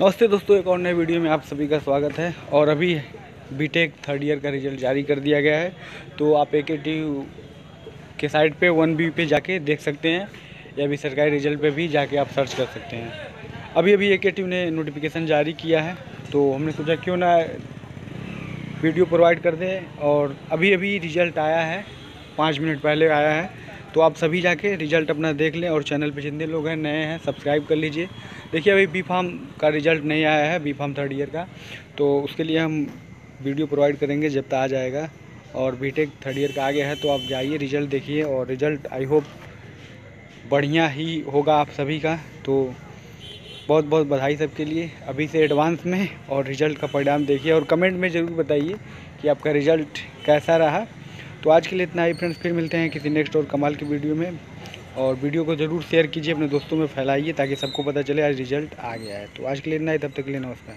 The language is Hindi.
नमस्ते दोस्तों, एक और नए वीडियो में आप सभी का स्वागत है। और अभी बीटेक थर्ड ईयर का रिजल्ट जारी कर दिया गया है, तो आप एकेटीयू के साइट पे 1B पे जाके देख सकते हैं या भी सरकारी रिजल्ट पे भी जाके आप सर्च कर सकते हैं। अभी एकेटीयू ने नोटिफिकेशन जारी किया है, तो हमने सोचा क्यों ना वीडियो प्रोवाइड कर दें। और अभी रिज़ल्ट आया है, 5 मिनट पहले आया है, तो आप सभी जाके रिज़ल्ट अपना देख लें। और चैनल पे जितने लोग हैं नए हैं सब्सक्राइब कर लीजिए। देखिए अभी बी फार्म का रिज़ल्ट नहीं आया है, बी फार्म थर्ड ईयर का, तो उसके लिए हम वीडियो प्रोवाइड करेंगे जब तक आ जाएगा। और बीटेक थर्ड ईयर का आ गया है, तो आप जाइए रिज़ल्ट देखिए। और रिज़ल्ट आई होप बढ़िया ही होगा आप सभी का, तो बहुत बहुत बधाई सबके लिए अभी से एडवांस में। और रिज़ल्ट का परिणाम देखिए और कमेंट में ज़रूर बताइए कि आपका रिज़ल्ट कैसा रहा। तो आज के लिए इतना ही फ्रेंड्स, फिर मिलते हैं किसी नेक्स्ट और कमाल की वीडियो में। और वीडियो को ज़रूर शेयर कीजिए, अपने दोस्तों में फैलाइए ताकि सबको पता चले आज रिज़ल्ट आ गया है। तो आज के लिए इतना ही, तब तक के लिए नमस्कार।